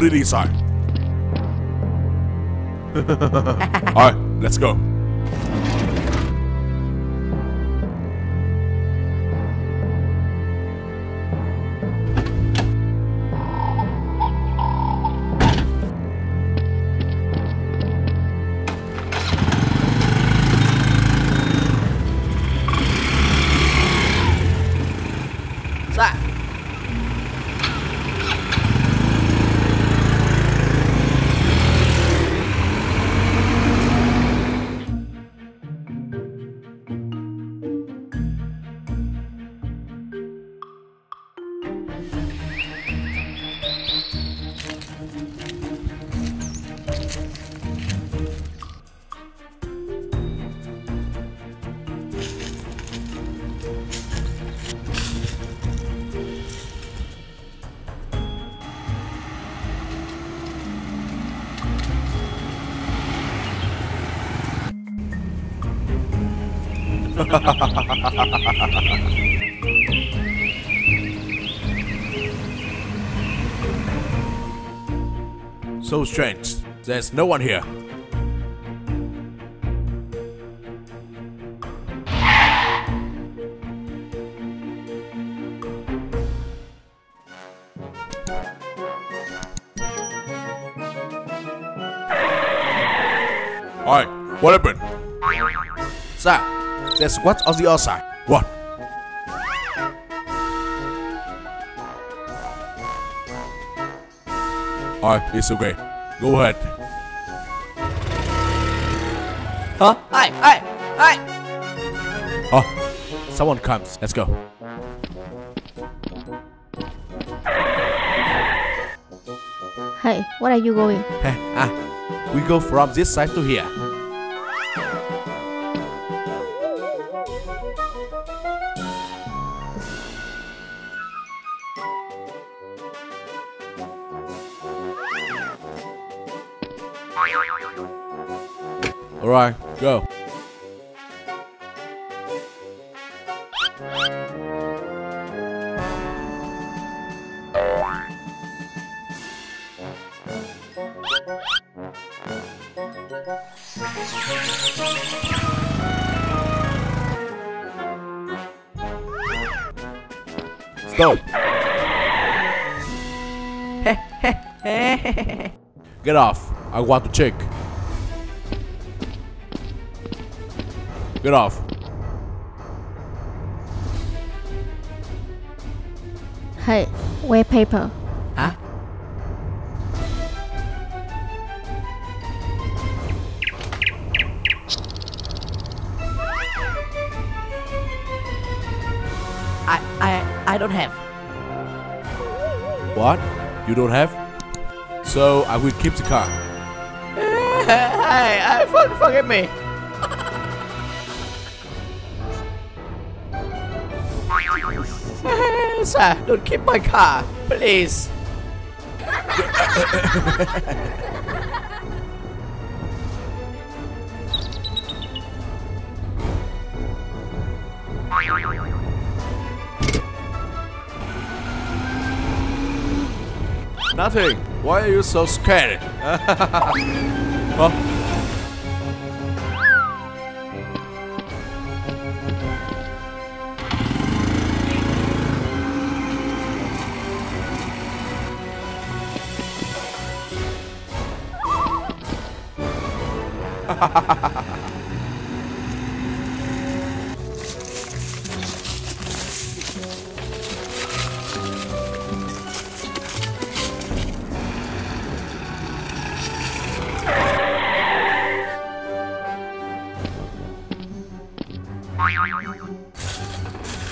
completely inside. Alright, let's go. So strange. There's no one here. Alright, what happened? Sir. There's what's on the other side. What? Alright, it's okay. Go ahead. Huh? Hey! Oh, someone comes. Let's go. Hey, where are you going? Hey, we go from this side to here. Alright, go. Stop. Get off. I want to check. Get off. Hey, where paper? Huh? I don't have. What? You don't have? So I will keep the car. Hey, forgive me. Sir, don't keep my car, please. Nothing. Why are you so scared? Huh?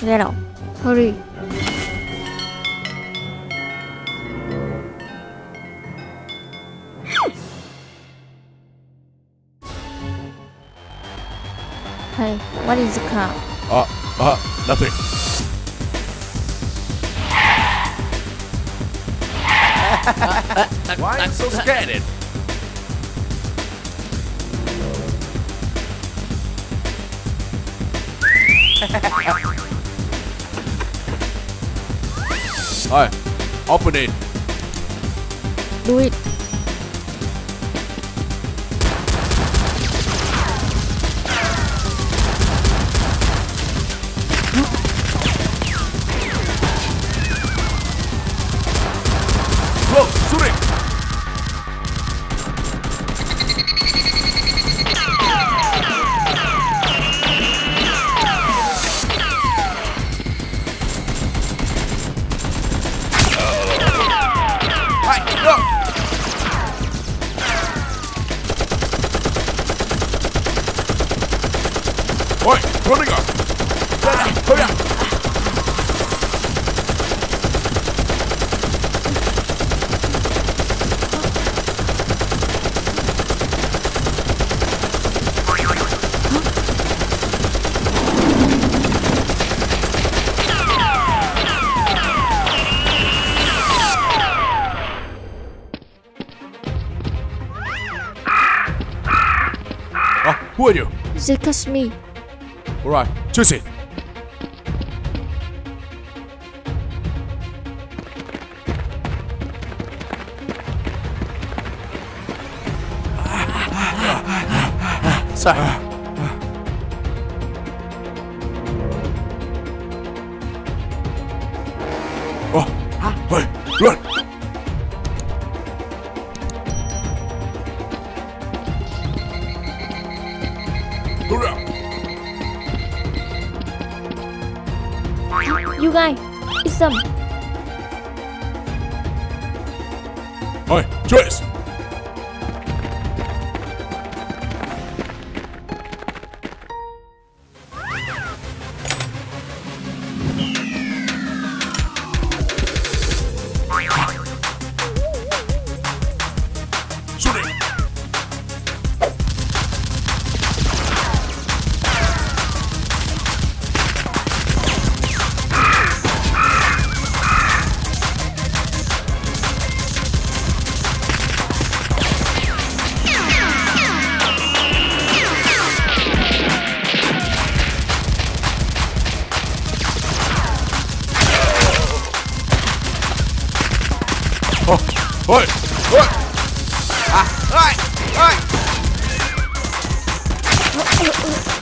Get out. Hurry. Hey, what is the car? Nothing. Why are you so scared? Alright, open it. do it. Who are you? That's me. Alright, choose it. Sorry. Oh, hey, run! You guys, it's them. Hey, choice.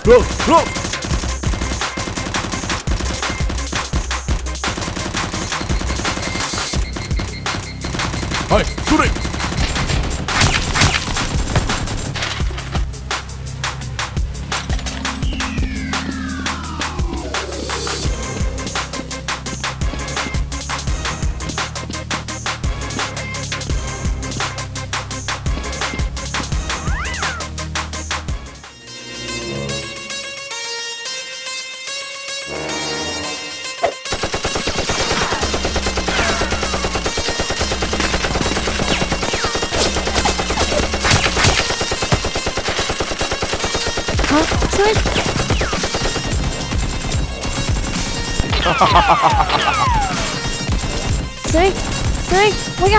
Look!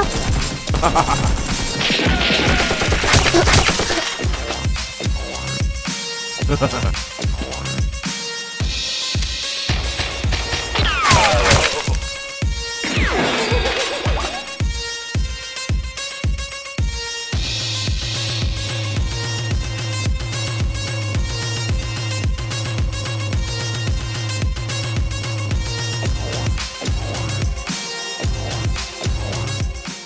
Three, wake up!